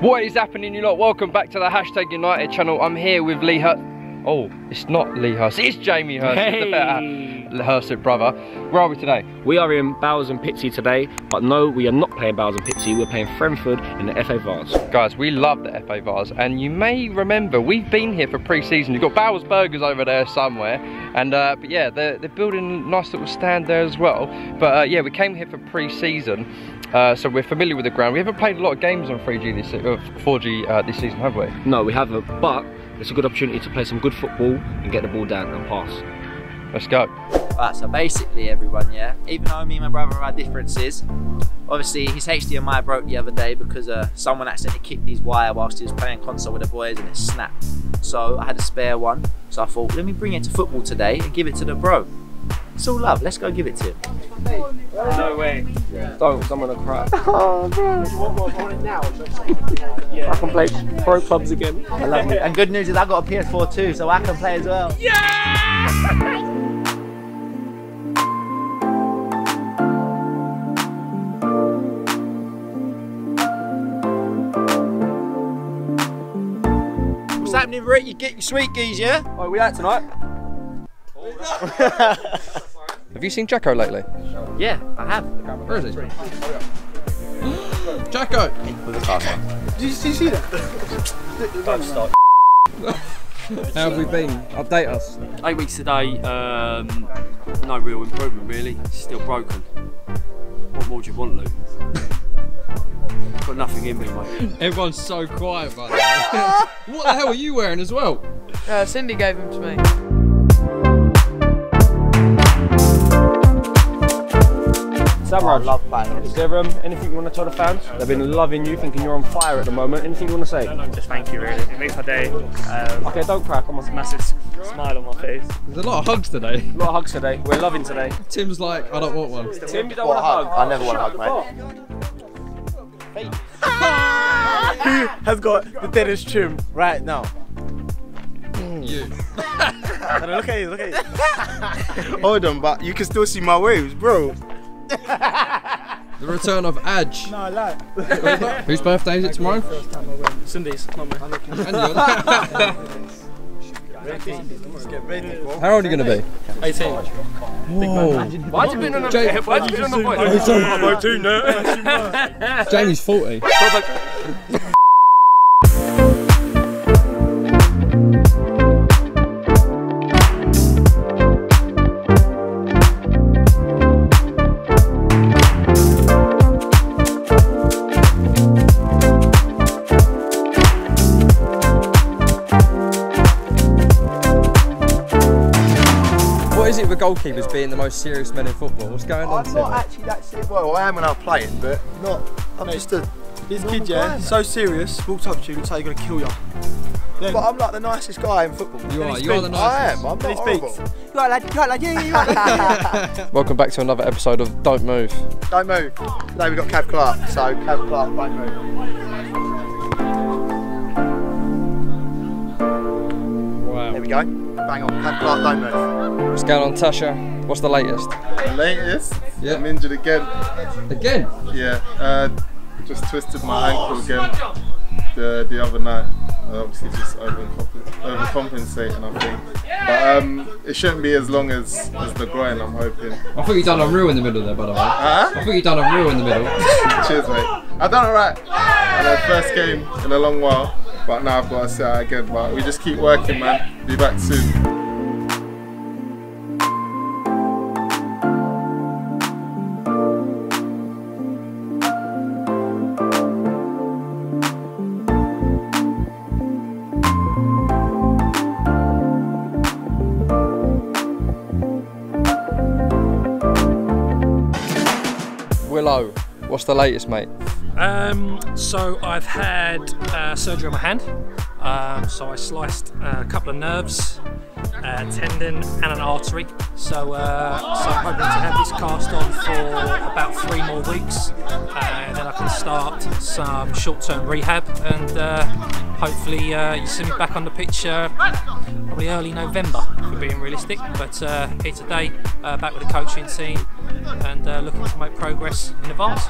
What is happening, you lot? Welcome back to the Hashtag United channel. I'm here with Lee Hurst. Oh, it's not Lee Hurst, it's Jamie Hurst. Hey. It's the better Hurst brother. Where are we today? We are in Bowers and Pitsea today, but no, we are not playing Bowers and Pitsea, we're playing Frenford in the FA Vase. Guys, we love the FA Vase, and you may remember, we've been here for pre-season. You've got Bowers Burgers over there somewhere, and but yeah, they're building a nice little stand there as well. But yeah, we came here for pre-season. So we're familiar with the ground. We haven't played a lot of games on 4G this season, have we? No, we haven't, but it's a good opportunity to play some good football and get the ball down and pass. Let's go. Right, so basically everyone, yeah, even though me and my brother have our differences, obviously his HDMI broke the other day because someone accidentally kicked his wire whilst he was playing console with the boys and it snapped. So I had a spare one, so I thought, let me bring it to football today and give it to the bro. It's all love, let's go give it to him. No way. Yeah. Don't, I'm gonna cry. Oh, bro. I can play pro clubs again. I love it. And good news is I got a PS4 too, so I can play as well. Yeah! What's happening, Rick? You get your sweet geese, yeah? Oh, we out tonight? Have you seen Jacko lately? Yeah, I have. Where is he? Jacko! Did you see that? Don't start. How have we been? Update us. 8 weeks today, no real improvement really. Still broken. What more do you want, Luke? Got nothing in me, mate. Everyone's so quiet, buddy. What the hell are you wearing as well? Cindy gave him to me. Sam Raj, I love fans. Is there anything you want to tell the fans? They've been loving you, thinking you're on fire at the moment. Anything you want to say? No, just thank you really. It makes my day. Okay, don't crack. I'm a massive smile on my face. There's a lot of hugs today. A lot of hugs today. We're loving today. Tim's like, I don't want one. Tim, you don't want a hug? I never want a hug, mate. Who has got the deadest trim right now? You. Look at you, look at you. Hold on, but you can still see my waves, bro. The return of Adj. No, I like. Whose birthday is it tomorrow? Cindy's, not mine. Get ready. How old are you going to be? 18. Why'd you been on the boy? Jamie's 40. Goalkeepers being the most serious men in football. What's going on? I'm not actually that serious. Well, I am when I'm playing, but not. I'm just a. This kid, yeah, so serious. Walks up to you and say he's gonna kill you. But I'm like the nicest guy in football. You are the nicest. I am. I'm not horrible. Like, welcome back to another episode of Don't Move. Don't move. Today we got Cav Clark, so Cav Clark won't move. Wow. There we go. Bang on. Cav Clark, don't move. What's going on, Tasha? What's the latest? The latest? Yeah. I'm injured again. Again? Yeah. Just twisted my ankle again the other night. Obviously just overcompensating, I think. But it shouldn't be as long as the groin, I'm hoping. I thought you'd done a reel in the middle there, by the way. Huh? I thought you'd done a reel in the middle. Cheers, mate. I've done alright. First game in a long while, but now I've got to sit out again. But we just keep working, man. Be back soon. Willow, what's the latest, mate? So I've had surgery on my hand. So I sliced a couple of nerves, a tendon and an artery. So I'm hoping to have this cast on for about 3 more weeks, and then I can start some short-term rehab, and hopefully you see me back on the pitch probably early November, for being realistic. But here today, back with the coaching team, and looking to make progress in advance.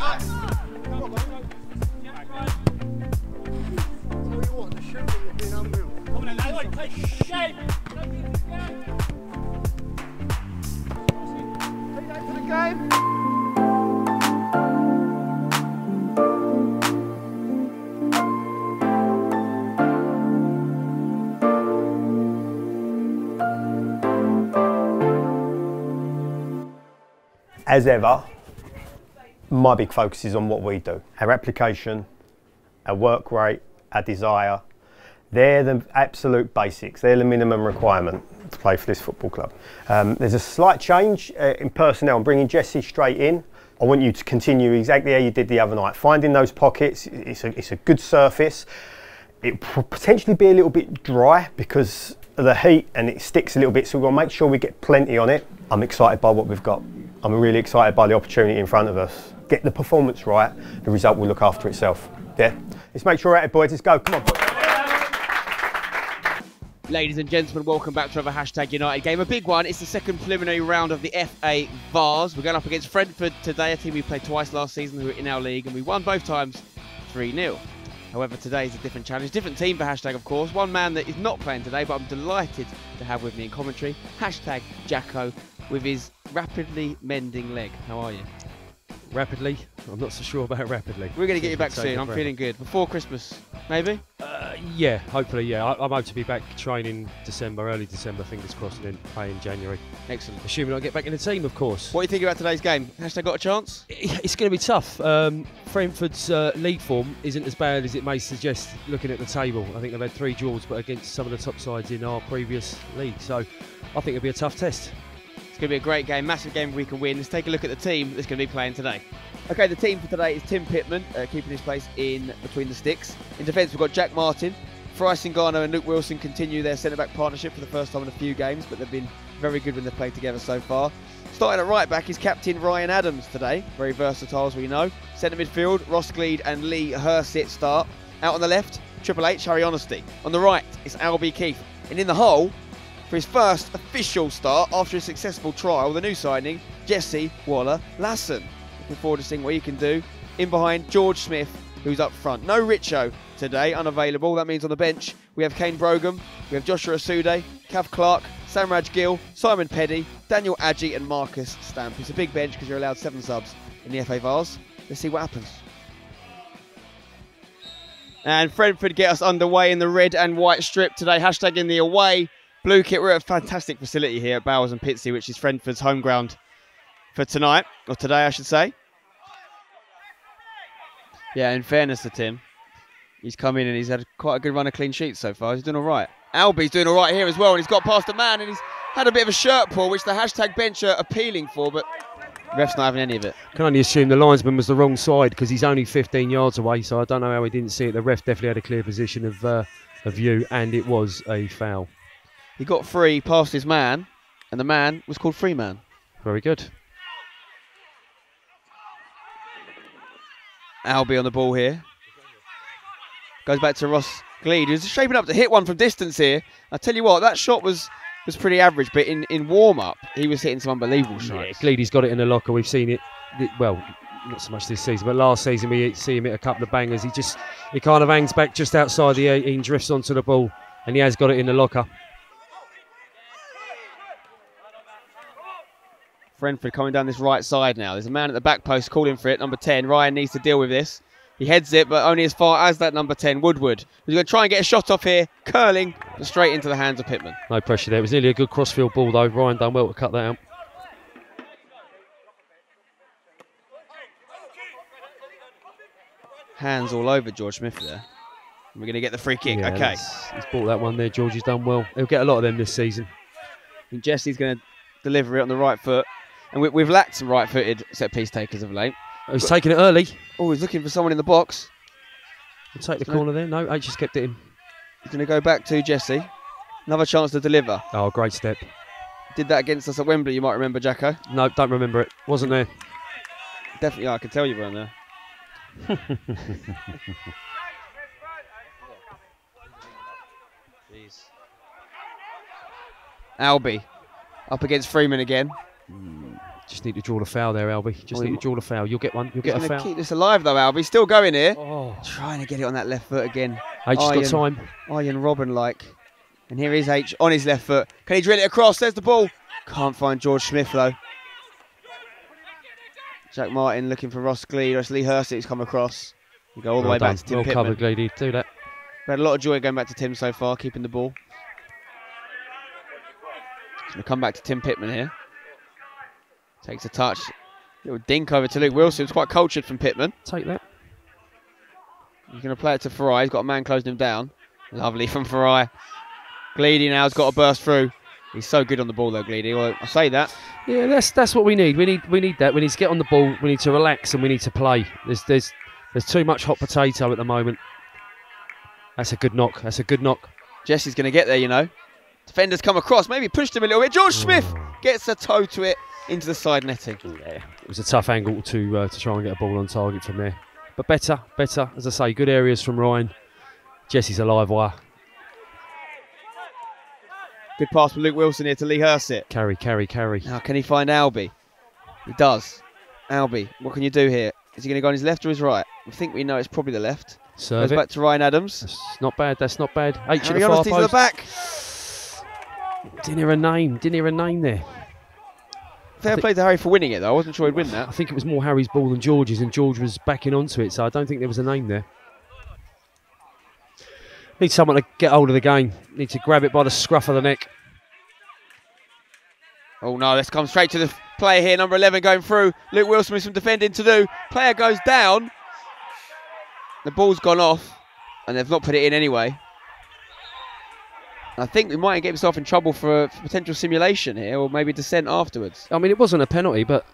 As ever, my big focus is on what we do. Our application, our work rate, our desire. They're the absolute basics. They're the minimum requirement to play for this football club. There's a slight change in personnel. I'm bringing Jesse straight in. I want you to continue exactly how you did the other night. Finding those pockets, it's a good surface. It will potentially be a little bit dry because of the heat and it sticks a little bit, so we've got to make sure we get plenty on it. I'm excited by what we've got. I'm really excited by the opportunity in front of us. Get the performance right, the result will look after itself. Yeah, let's make sure we're at it, boys. Let's go, come on, boys. Ladies and gentlemen, welcome back to another Hashtag United game. A big one, it's the second preliminary round of the FA Vase. We're going up against Frenford today, a team we played twice last season who were in our league, and we won both times 3-0. However, today is a different challenge, different team for Hashtag, of course. One man that is not playing today, but I'm delighted to have with me in commentary, Hashtag Jacko, with his rapidly mending leg. How are you? Rapidly? I'm not so sure about rapidly. We're going to get you back soon. I'm feeling good. Before Christmas, maybe? Yeah, hopefully, yeah. I'm hoping to be back training December, early December, fingers crossed, and then play in January. Excellent. Assuming I get back in the team, of course. What do you think about today's game? Hashtag got a chance? It's going to be tough. Frenford's league form isn't as bad as it may suggest looking at the table. I think they've had 3 draws, but against some of the top sides in our previous league. So I think it'll be a tough test. It's going to be a great game, massive game we can win. Let's take a look at the team that's going to be playing today. Okay, the team for today is Tim Pittman, keeping his place in between the sticks. In defence, we've got Jack Martin. Farai Tsingano and Luke Wilson continue their centre-back partnership for the first time in a few games, but they've been very good when they've played together so far. Starting at right-back is captain Ryan Adams today, very versatile as we know. Centre midfield, Ross Gleed and Lee Hurst at start. Out on the left, Triple H, Harry Honesty. On the right, it's Albie Keith. And in the hole, for his first official start after a successful trial, the new signing, Jesse Waller-Lassen. Looking forward to seeing what he can do. In behind, George Smith, who's up front. No Richo today, unavailable. That means on the bench, we have Kane Brogham, we have Joshua Asude, Cav Clark, Sam Raj Gill, Simon Peddy, Daniel Adjei and Marcus Stamp. It's a big bench because you're allowed 7 subs in the FA Vase. Let's see what happens. And Frenford get us underway in the red and white strip today. Hashtag in the away blue kit. We're at a fantastic facility here at Bowers and Pitsea, which is Frenford's home ground for tonight, or today I should say. Yeah, in fairness to Tim, he's come in and he's had quite a good run of clean sheets so far. He's doing all right. Albie's doing all right here as well, and he's got past the man, and he's had a bit of a shirt pull, which the hashtag bench are appealing for, but ref's not having any of it. Can only assume the linesman was the wrong side because he's only 15 yards away, so I don't know how he didn't see it. The ref definitely had a clear position of view, and it was a foul. He got free past his man, and the man was called Freeman. Very good. Albie on the ball here. Goes back to Ross Gleed, who's shaping up to hit one from distance here. I tell you what, that shot was pretty average, but in warm-up, he was hitting some unbelievable shots. Yeah, Gleedy's got it in the locker. We've seen it, well, not so much this season, but last season we see him hit a couple of bangers. He kind of hangs back just outside the 18, drifts onto the ball, and he has got it in the locker. Frenford coming down this right side now. There's a man at the back post calling for it, number 10. Ryan needs to deal with this. He heads it, but only as far as that number 10, Woodward. He's going to try and get a shot off here, curling, but straight into the hands of Pittman. No pressure there. It was nearly a good crossfield ball, though. Ryan done well to cut that out. Hands all over George Smith there. And we're going to get the free kick. Yeah, okay. He's bought that one there. George has done well. He'll get a lot of them this season. And Jesse's going to deliver it on the right foot. And we've lacked some right-footed set-piece takers of late. He's taking it early. Oh, he's looking for someone in the box. He'll take the corner there. No, H just kept it in. He's going to go back to Jesse. Another chance to deliver. Oh, great step. Did that against us at Wembley, you might remember, Jacko. No, don't remember it. Wasn't there. Definitely, I can tell you weren't there. Jeez. Albie up against Freeman again. Just need to draw the foul there, Albie. Just need to draw the foul. You'll get one. You'll get a foul. Keep this alive, though, Albie. Still going here. Oh. Trying to get it on that left foot again. H has got time. Ian Robin-like. And here is H on his left foot. Can he drill it across? There's the ball. Can't find George Smith, though. Jack Martin looking for Ross Gleed. It's Lee Hurst who's come across. We go all the way back to Tim Pittman. Well covered, Gleedy. Do that. We had a lot of joy going back to Tim so far, keeping the ball. We'll come back to Tim Pittman here. Takes a touch. Little dink over to Luke Wilson. It's quite cultured from Pittman. Take that. He's going to play it to Farai. He's got a man closing him down. Lovely from Farai. Gleedy now has got to burst through. He's so good on the ball though, Gleedy. Well, I say that. Yeah, that's what we need. We need that. We need to get on the ball. We need to relax and we need to play. There's too much hot potato at the moment. That's a good knock. That's a good knock. Jesse's going to get there, you know. Defenders come across. Maybe pushed him a little bit. George Smith gets a toe to it into the side netting. Yeah, it was a tough angle to try and get a ball on target from there. But better. As I say, good areas from Ryan. Jesse's a live wire. Good pass from Luke Wilson here to Lee Hursett. Carry. Now, can he find Albie? He does. Albie, what can you do here? Is he going to go on his left or his right? I think we know it's probably the left. Serve it. Back to Ryan Adams. That's not bad. H at the far post. To the back. Didn't hear a name there. Fair play to Harry for winning it, though. I wasn't sure he'd win that. I think it was more Harry's ball than George's, and George was backing onto it, so I don't think there was a name there. Need someone to get hold of the game. Need to grab it by the scruff of the neck. Oh, no, let's come straight to the player here. Number 11 going through. Luke Wilson with some defending to do. Player goes down. The ball's gone off, and they've not put it in anyway. I think we might get himself in trouble for a potential simulation here, or maybe dissent afterwards. I mean, it wasn't a penalty, but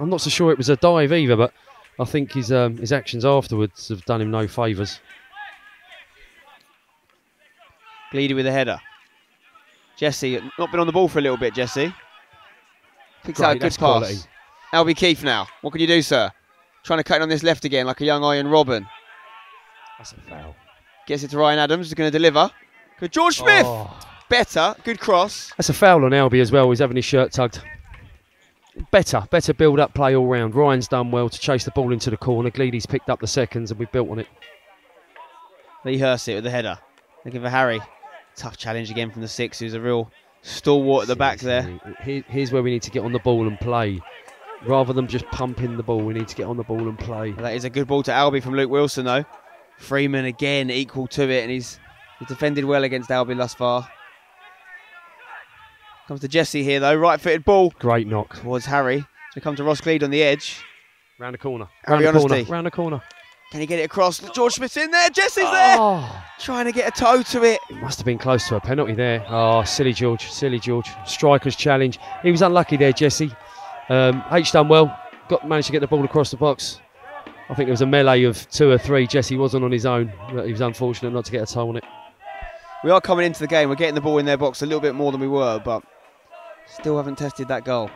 I'm not so sure it was a dive either, but I think his actions afterwards have done him no favours. Gleedy with a header. Jesse, not been on the ball for a little bit, Jesse. Picks out a good pass. Albie Keith now. What can you do, sir? Trying to cut in on this left again, like a young Iron Robin. That's a foul. Gets it to Ryan Adams, who's going to deliver. Good George Smith. Oh. Better. Good cross. That's a foul on Albie as well. He's having his shirt tugged. Better build-up play all round. Ryan's done well to chase the ball into the corner. Gleedy's picked up the seconds and we've built on it. Lee Hurst with the header. Looking for Harry. Tough challenge again from the six, who's a real stalwart at the back there. Here's where we need to get on the ball and play. Rather than just pumping the ball, we need to get on the ball and play. That is a good ball to Albie from Luke Wilson, though. Freeman again equal to it, and He defended well against Albie thus far. Comes to Jesse here, though. Right-footed ball. Great knock. Towards Harry. So come to Ross Gleed on the edge. Round the corner. Round the corner. Can he get it across? George Smith's in there. Jesse's there. Trying to get a toe to it. It must have been close to a penalty there. Oh, silly George. Striker's challenge. He was unlucky there, Jesse. H done well. Managed to get the ball across the box. I think there was a melee of two or three. Jesse wasn't on his own. But he was unfortunate not to get a toe on it. We are coming into the game. We're getting the ball in their box a little bit more than we were, but still haven't tested that goal.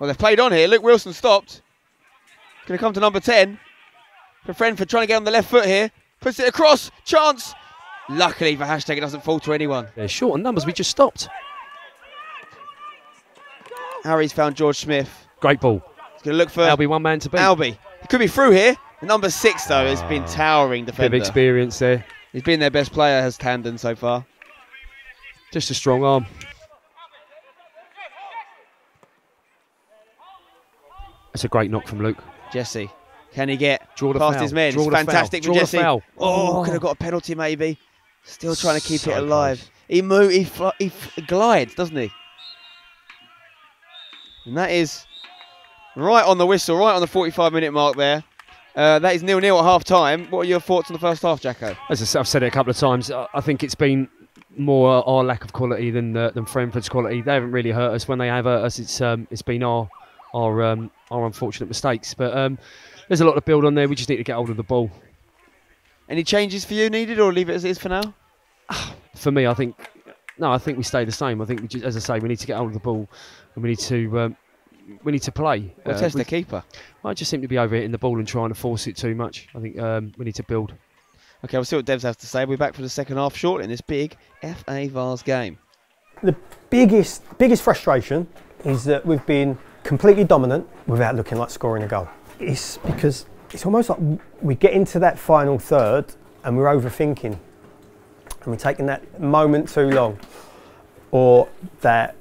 Well, they've played on here. Luke Wilson stopped. Going to come to number 10. For Frenford trying to get on the left foot here. Puts it across. Chance. Luckily for Hashtag, it doesn't fall to anyone. They're short on numbers. We just stopped. Harry's found George Smith. Great ball. He's going to look for Albie, one man to beat. Albie. It could be through here. The number 6, though, has been towering defender. Bit of experience there. He's been their best player, has Tandon so far. Just a strong arm. That's a great knock from Luke. Jesse, can he get past his men? It's fantastic for Jesse. Oh, could have got a penalty maybe. Still trying to keep it alive. He moves, he glides, doesn't he? And that is... right on the whistle, right on the 45-minute mark there. That is 0-0 at half-time. What are your thoughts on the first half, Jacko? As I've said it a couple of times, I think it's been more our lack of quality than Frenford's quality. They haven't really hurt us. When they have hurt us, it's been our unfortunate mistakes. But there's a lot to build on there. We just need to get hold of the ball. Any changes for you needed, or leave it as it is for now? For me, I think we stay the same. I think, as I say, we need to get hold of the ball and we need to... we need to play. We'll test the keeper. I just seem to be overhitting the ball and trying to force it too much. I think we need to build. OK, we'll see what Devs has to say. We'll be back for the second half shortly in this big FA Vase game. The biggest frustration is that we've been completely dominant without looking like scoring a goal. It's because it's almost like we get into that final third and we're overthinking. And we're taking that moment too long, or that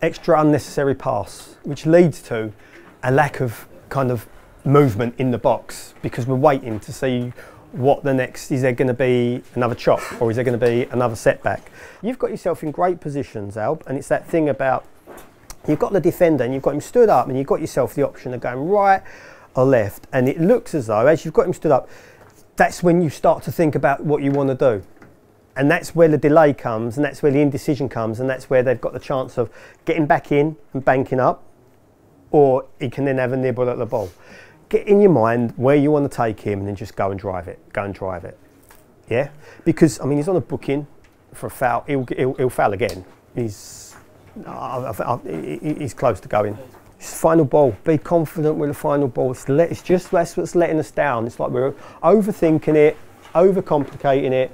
extra unnecessary pass, which leads to a lack of kind of movement in the box because we're waiting to see what the next, is there going to be another chop or is there going to be another setback? You've got yourself in great positions, Alb, and it's that thing about you've got the defender and you've got him stood up and you've got yourself the option of going right or left, and it looks as though as you've got him stood up, that's when you start to think about what you want to do. And that's where the delay comes, and that's where the indecision comes, and that's where they've got the chance of getting back in and banking up, or he can then have a nibble at the ball. Get in your mind where you want to take him and then just go and drive it, yeah? Because, I mean, he's on a booking for a foul, he'll foul again. He's close to going. It's final ball, be confident with the final ball. It's just that's what's letting us down. It's like we're overthinking it, overcomplicating it.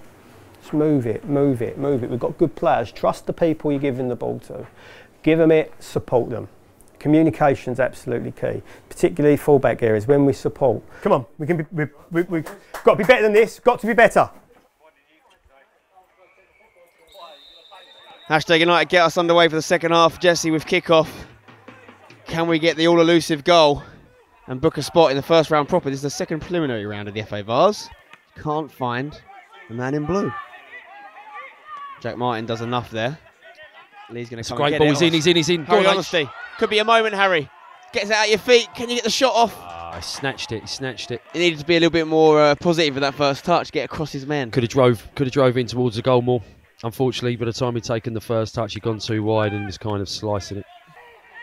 Move it, move it, move it. We've got good players. Trust the people you're giving the ball to. Give them it, support them. Communication's absolutely key, particularly fullback areas when we support. Come on, we can be, we've got to be better than this, got to be better. Hashtag United get us underway for the second half. Jesse with kick-off. Can we get the all-elusive goal and book a spot in the first round proper? This is the second preliminary round of the FA Vase. Can't find the man in blue. Jack Martin does enough there. Lee's going to come and get it. It's a great ball, he's in. Harry Honesty. Could be a moment, Harry. Gets it out of your feet. Can you get the shot off? Ah, he snatched it. He needed to be a little bit more positive with that first touch, get across his man. Could have drove in towards the goal more. Unfortunately, by the time he'd taken the first touch, he'd gone too wide and was kind of slicing it.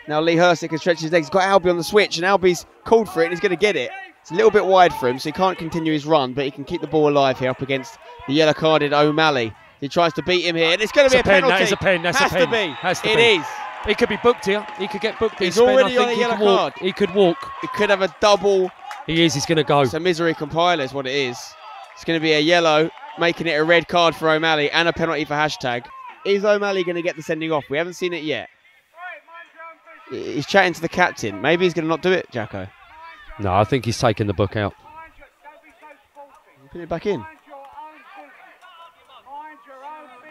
Now Lee Hurst can stretch his legs. He's got Albie on the switch, and Albie's called for it, and he's going to get it. It's a little bit wide for him, so he can't continue his run, but he can keep the ball alive here up against the yellow-carded O'Malley. He tries to beat him here, and it's going to be a penalty. That is a pen. That's a pen. Has to be. It is. He could be booked here. He could get booked. He's already on a yellow card. He could walk. He could have a double. He is. He's going to go. It's a misery compiler is what it is. It's going to be a yellow, making it a red card for O'Malley and a penalty for Hashtag. Is O'Malley going to get the sending off? We haven't seen it yet. He's chatting to the captain. Maybe he's going to not do it, Jacko. No, I think he's taking the book out. Put it back in.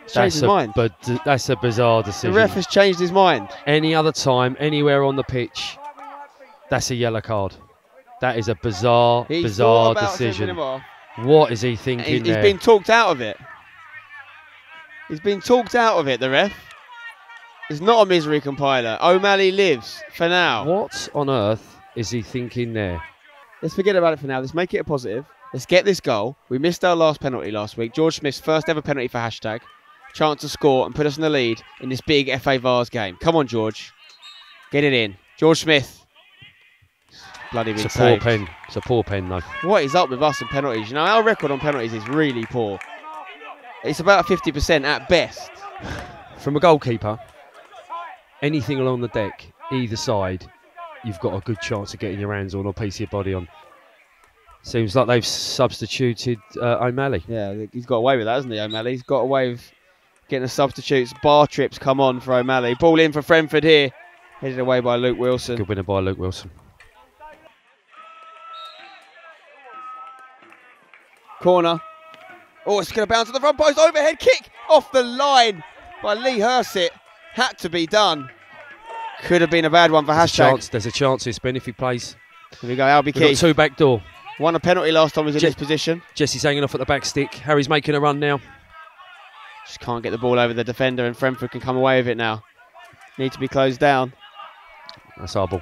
Changed his mind. But that's a bizarre decision. The ref has changed his mind. Any other time, anywhere on the pitch, that's a yellow card. That is a bizarre, bizarre decision. What is he thinking there? He's been talked out of it. He's been talked out of it, the ref. It's not a misery compiler. O'Malley lives for now. What on earth is he thinking there? Let's forget about it for now. Let's make it a positive. Let's get this goal. We missed our last penalty last week. George Smith's first ever penalty for Hashtag. Chance to score and put us in the lead in this big FA Vase game. Come on, George. Get it in. George Smith. Bloody big save. It's a poor pen. It's a poor pen, though. What is up with us in penalties? You know, our record on penalties is really poor. It's about 50% at best. From a goalkeeper, anything along the deck, either side, you've got a good chance of getting your hands on or piece of your body on. Seems like they've substituted O'Malley. Yeah, he's got away with that, hasn't he, O'Malley? He's got away with getting the substitutes. Bar trips come on for O'Malley. Ball in for Frenford here. Headed away by Luke Wilson. Good winner by Luke Wilson. Corner. Oh, it's going to bounce at the front post. Overhead kick off the line by Lee Hurst. It had to be done. Could have been a bad one for Hashtag. There's a chance it's been if he plays. Here we go, Albie Keith. Two back door. Won a penalty last time he was in this position. Jesse's hanging off at the back stick. Harry's making a run now. Just can't get the ball over the defender, and Frenford can come away with it now. Need to be closed down. That's our ball.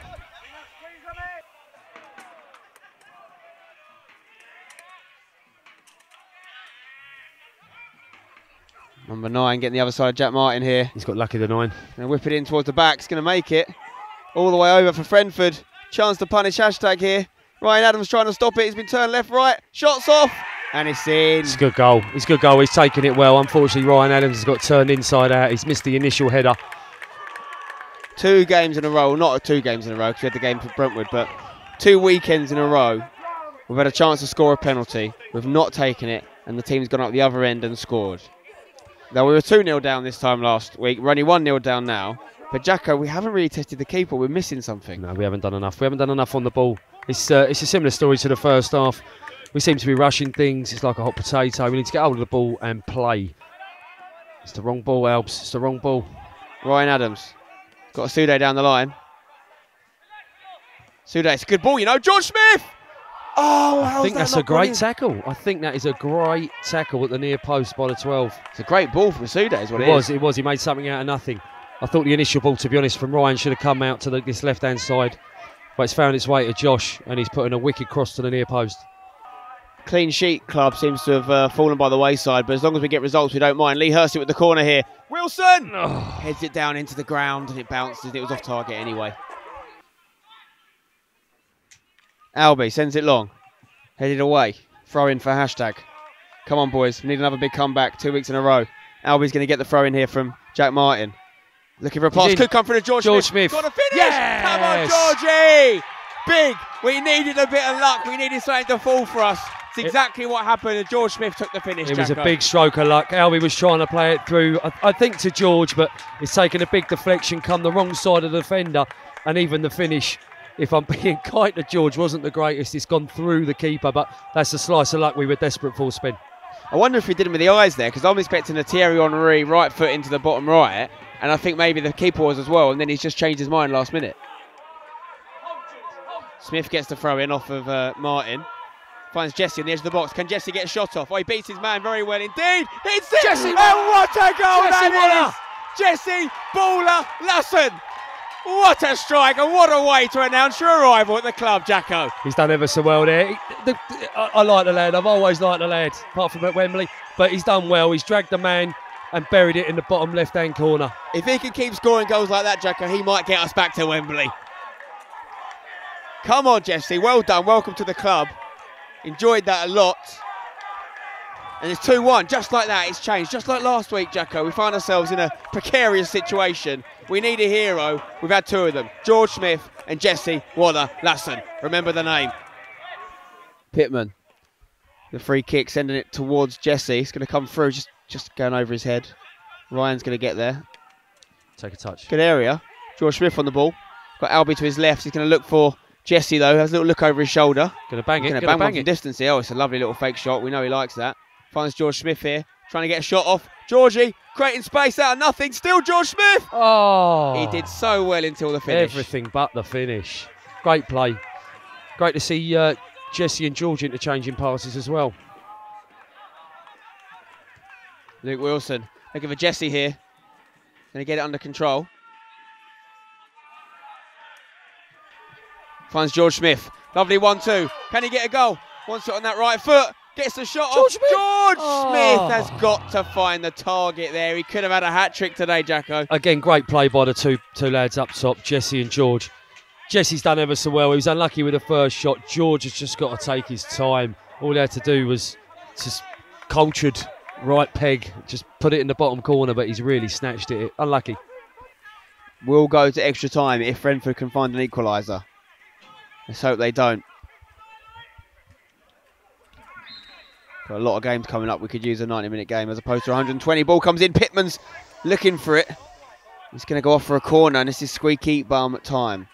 Number 9 getting the other side of Jack Martin here. He's got lucky, the 9. Going to whip it in towards the back. He's going to make it. All the way over for Frenford. Chance to punish Hashtag here. Ryan Adams trying to stop it. He's been turned left, right. Shots off. And it's in. It's a good goal. It's a good goal. He's taken it well. Unfortunately, Ryan Adams has got turned inside out. He's missed the initial header. Two games in a row. Not two games in a row because we had the game for Brentwood, but two weekends in a row. We've had a chance to score a penalty. We've not taken it, and the team's gone up the other end and scored. Now, we were 2-0 down this time last week. We're only 1-0 down now. But Jacko, we haven't really tested the keeper. We're missing something. No, we haven't done enough. We haven't done enough on the ball. It's a similar story to the first half. We seem to be rushing things. It's like a hot potato. We need to get hold of the ball and play. It's the wrong ball, Albs. It's the wrong ball. Ryan Adams. Got Asude down the line. Asude, it's a good ball, you know. George Smith! Oh, I think that's a great tackle. I think that is a great tackle at the near post by the 12. It's a great ball for Asude, is what it is. It was. He made something out of nothing. I thought the initial ball, to be honest, from Ryan should have come out to this left-hand side. But it's found its way to Josh, and he's putting a wicked cross to the near post. Clean sheet club seems to have fallen by the wayside, but as long as we get results, we don't mind. Lee Hurst with the corner here. Wilson! Oh. Heads it down into the ground, and it bounces. It was off target anyway. Albie sends it long. Headed away. Throw in for Hashtag. Come on, boys. We need another big comeback. 2 weeks in a row. Albie's going to get the throw in here from Jack Martin. Looking for a pass. Could come through to George Smith. Got to finish! Yes! Come on, Georgie! Big! We needed a bit of luck. We needed something to fall for us. It's exactly what happened. George Smith took the finish. It was a big stroke of luck. Albie was trying to play it through, I think, to George, but it's taken a big deflection, come the wrong side of the defender, and even the finish, if I'm being kind to George, wasn't the greatest. It's gone through the keeper, but that's a slice of luck we were desperate for, Spin. I wonder if we did him with the eyes there, because I'm expecting a Thierry Henry right foot into the bottom right, and I think maybe the keeper was as well, and then he's just changed his mind last minute. Smith gets the throw in off of Martin. Finds Jesse on the edge of the box. Can Jesse get a shot off? Oh, he beats his man very well indeed. It's it! Jesse, what a goal that is! Jesse Waller-Lassen. What a strike and what a way to announce your arrival at the club, Jacko. He's done ever so well there. I like the lad. I've always liked the lad, apart from at Wembley. But he's done well. He's dragged the man and buried it in the bottom left-hand corner. If he can keep scoring goals like that, Jacko, he might get us back to Wembley. Come on, Jesse. Well done. Welcome to the club. Enjoyed that a lot. And it's 2-1. Just like that, it's changed. Just like last week, Jacko, we find ourselves in a precarious situation. We need a hero. We've had two of them, George Smith and Jesse Waller-Lassen. Remember the name. Pittman. The free kick, sending it towards Jesse. It's going to come through, just going over his head. Ryan's going to get there. Take a touch. Good area. George Smith on the ball. Got Albie to his left. He's going to look for Jesse, though. Has a little look over his shoulder. Going to bang it. Going to bang one from distance here. Oh, it's a lovely little fake shot. We know he likes that. Finds George Smith here. Trying to get a shot off. Georgie creating space out of nothing. Still George Smith. Oh. He did so well until the finish. Everything but the finish. Great play. Great to see Jesse and George interchanging passes as well. Luke Wilson looking for Jesse here. Going to get it under control. Finds George Smith. Lovely 1-2. Can he get a goal? Wants it on that right foot. Gets the shot off. George Smith has got to find the target there. He could have had a hat-trick today, Jacko. Again, great play by the two lads up top, Jesse and George. Jesse's done ever so well. He was unlucky with the first shot. George has just got to take his time. All he had to do was just cultured right peg. Just put it in the bottom corner, but he's really snatched it. Unlucky. We'll go to extra time if Frenford can find an equaliser. Let's hope they don't. Got a lot of games coming up. We could use a 90-minute game as opposed to 120. Ball comes in. Pittman's looking for it. He's going to go off for a corner, and this is squeaky bum time.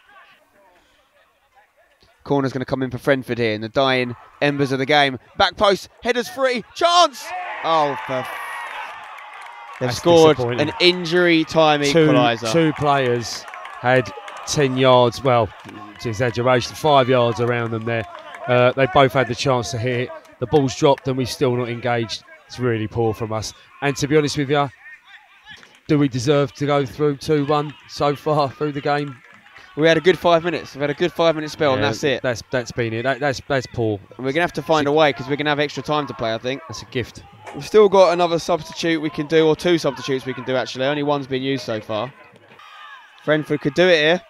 Corner's going to come in for Frenford here in the dying embers of the game. Back post. Headers free. Chance! Oh, for... They've scored an injury time equaliser. Two players had 10 yards, well, it's exaggeration, 5 yards around them there. They both had the chance to hit it. The ball's dropped and we've still not engaged. It's really poor from us. And to be honest with you, do we deserve to go through 2-1 so far through the game? We had a good 5 minutes. We've had a good 5 minute spell, yeah, and that's it. That's been it. That's poor. And we're going to have to find a way because we're going to have extra time to play, I think. That's a gift. We've still got another substitute we can do, or two substitutes we can do, actually. Only one's been used so far. Frenford could do it here.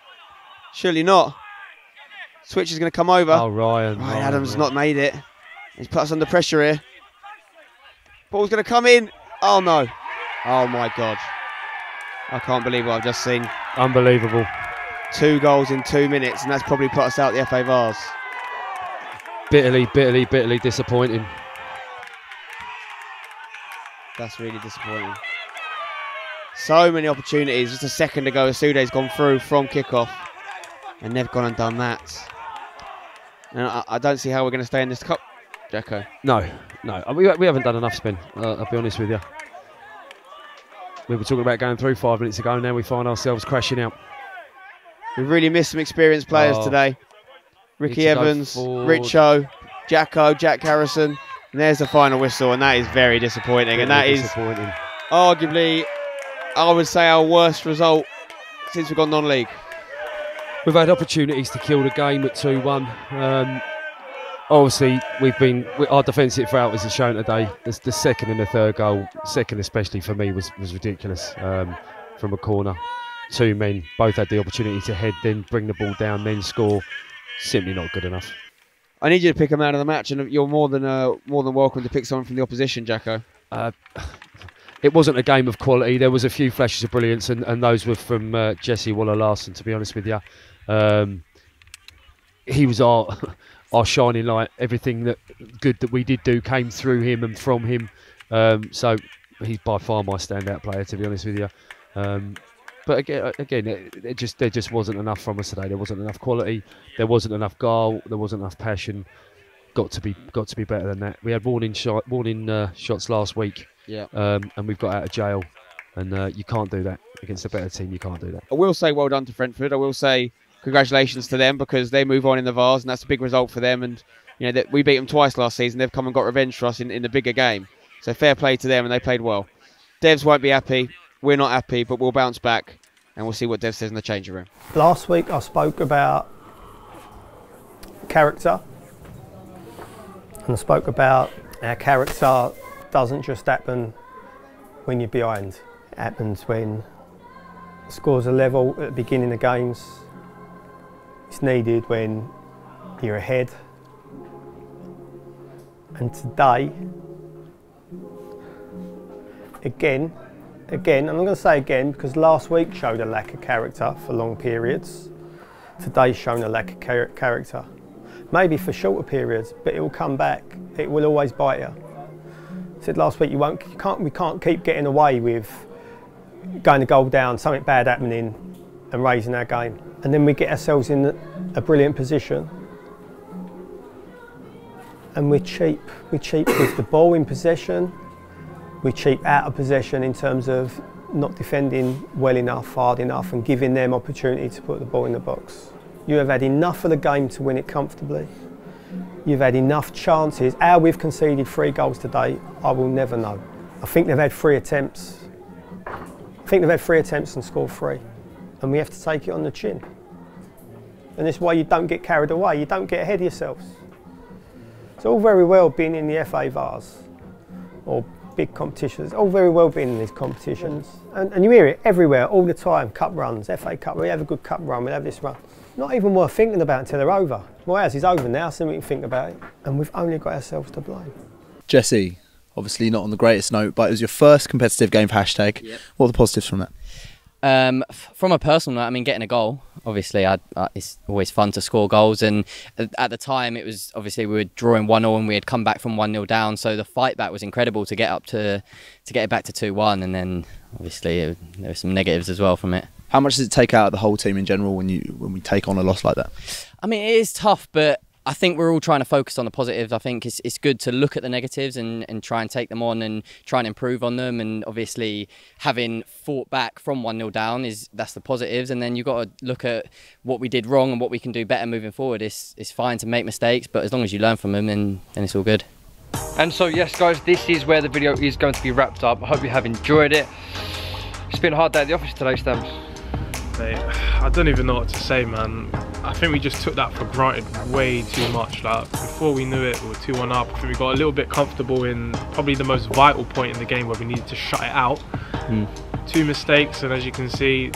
Surely not. Switch is going to come over. Oh, Ryan. Ryan Adams has not made it. He's put us under pressure here. Ball's going to come in. Oh, no. Oh, my God. I can't believe what I've just seen. Unbelievable. 2 goals in 2 minutes, and that's probably put us out the FA Vase. Bitterly, bitterly, bitterly disappointing. That's really disappointing. So many opportunities. Just a second ago, Asude's gone through from kickoff, and they've gone and done that. And I don't see how we're going to stay in this cup, Jacko. No, no. We haven't done enough spin, I'll be honest with you. We were talking about going through 5 minutes ago, and now we find ourselves crashing out. We really missed some experienced players today. Ricky Evans, Richo, Jacko, Jack Harrison. And there's the final whistle, and that is very disappointing. Very and that disappointing. Is arguably, I would say, our worst result since we've gone non-league. We've had opportunities to kill the game at 2-1. Obviously, we've been our defensive outers have shown today. The second and the third goal, second especially for me, was ridiculous from a corner. Two men both had the opportunity to head, then bring the ball down, then score. Simply not good enough. I need you to pick a man of the match, and you're more than welcome to pick someone from the opposition, Jacko. It wasn't a game of quality. There was a few flashes of brilliance, and those were from Jesse Waller-Lassen. To be honest with you, he was our shining light. Everything that good that we did do came through him and from him, so he's by far my standout player, to be honest with you. But again there just wasn't enough from us today. There wasn't enough quality, there wasn't enough guile, there wasn't enough passion. Got to be better than that. We had warning shots last week, yeah, and we've got out of jail, and you can't do that against a better team. You can't do that. I will say well done to Frenford. I will say congratulations to them, because they move on in the Vase, and that's a big result for them. And you know that we beat them twice last season. They've come and got revenge for us in the bigger game. So fair play to them, and they played well. Devs won't be happy. We're not happy, but we'll bounce back, and we'll see what Devs says in the changing room. Last week I spoke about character, and I spoke about our character doesn't just happen when you're behind. It happens when scores are level at the beginning of games. It's needed when you're ahead, and today, again, I'm not going to say again, because last week showed a lack of character for long periods. Today's shown a lack of character, maybe for shorter periods, but it will come back. It will always bite you. I said last week we can't keep getting away with going to goal down, something bad happening, and raising our game. And then we get ourselves in a brilliant position, and we're cheap. We're cheap with the ball in possession. We're cheap out of possession in terms of not defending well enough, hard enough, and giving them opportunity to put the ball in the box. You have had enough of the game to win it comfortably. You've had enough chances. How we've conceded 3 goals today, I will never know. I think they've had 3 attempts. I think they've had 3 attempts and scored 3. And we have to take it on the chin. And that's why you don't get carried away. You don't get ahead of yourselves. It's all very well being in the FA Vase or big competitions, all very well being in these competitions. And you hear it everywhere, all the time, cup runs, FA Cup, we have a good cup run, we'll have this run. Not even worth thinking about until they're over. Well, ours is over now, so we can think about it. And we've only got ourselves to blame. Jesse, obviously not on the greatest note, but it was your first competitive game for Hashtag. Yep. What are the positives from that? From a personal note, I mean, getting a goal, obviously, it's always fun to score goals. And at the time, it was obviously we were drawing 1-0 and we had come back from 1-0 down. So the fight back was incredible to get up to get it back to 2-1. And then obviously there were some negatives as well from it. How much does it take out of the whole team in general when we take on a loss like that? I mean, it is tough, but I think we're all trying to focus on the positives. I think it's good to look at the negatives and try and take them on and try and improve on them. And obviously having fought back from 1-0 down, that's the positives. And then you've got to look at what we did wrong and what we can do better moving forward. It's fine to make mistakes, but as long as you learn from them, then it's all good. And so, yes, guys, this is where the video is going to be wrapped up. I hope you have enjoyed it. It's been a hard day at the office today, Stamps. Mate, I don't even know what to say, man. I think we just took that for granted way too much. Like, before we knew it, we were 2-1 up. I think we got a little bit comfortable in probably the most vital point in the game where we needed to shut it out. Mm. 2 mistakes, and as you can see,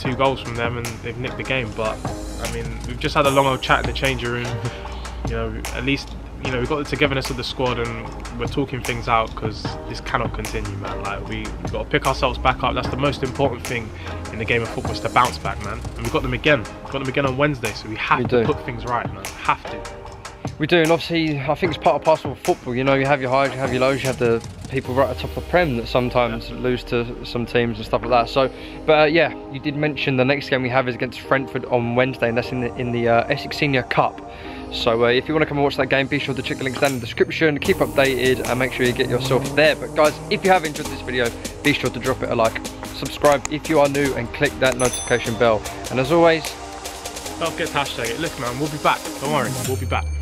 2 goals from them, and they've nicked the game. But I mean, we've just had a long old chat in the changing room. You know, at least we've got the togetherness of the squad, and we're talking things out, because this cannot continue, man. Like, we've got to pick ourselves back up. That's the most important thing in the game of football, is to bounce back, man. And we've got them again. We've got them again on Wednesday, so we have to put things right, man. Have to. We do, and obviously, I think it's part of parcel of football. You know, you have your highs, you have your lows, you have the people right at the top of the Prem that sometimes lose to some teams and stuff like that. So, but yeah, you did mention the next game we have is against Frenford on Wednesday, and that's in the Essex Senior Cup. So if you want to come and watch that game, be sure to check the links down in the description, keep updated, and make sure you get yourself there. But guys, if you have enjoyed this video, be sure to drop it a like, subscribe if you are new, and click that notification bell. And as always, don't forget to hashtag it. Look man, we'll be back, don't worry, we'll be back.